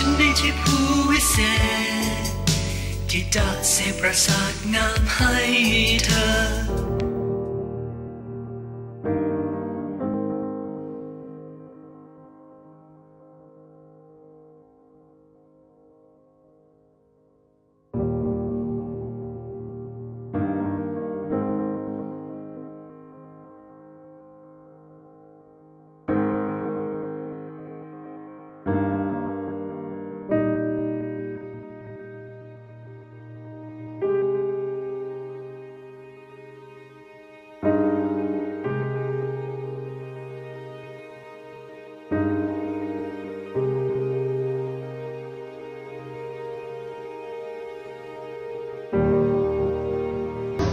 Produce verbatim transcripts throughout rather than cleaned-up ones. ฉันได้ใช่ผู้วิเศษที่จะเสพประสาทงามให้เธอ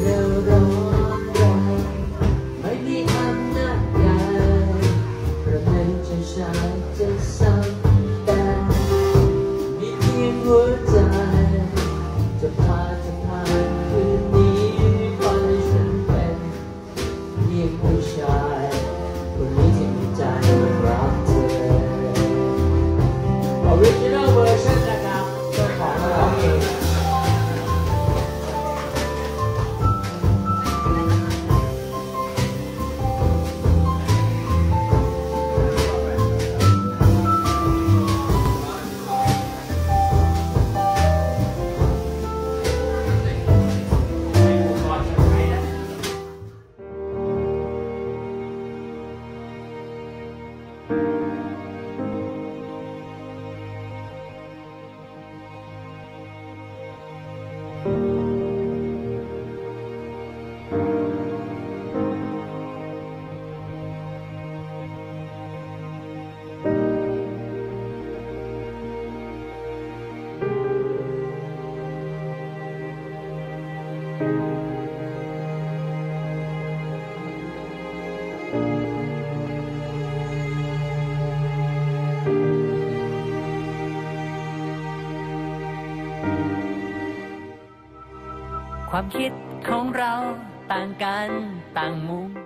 เร็วร้อนใจไม่มีอำนาจใดเพราะให้ฉันชาจะซ้ำแต่มีเพียงหัวใจจะพาจะพาคืนนี้ไปฉันเป็นเพียงผู้ชายคนนี้ที่มีใจรักเธอ Original Version นะครับเจ้าของร้องเองความคิดของเราต่างกันต่างมุม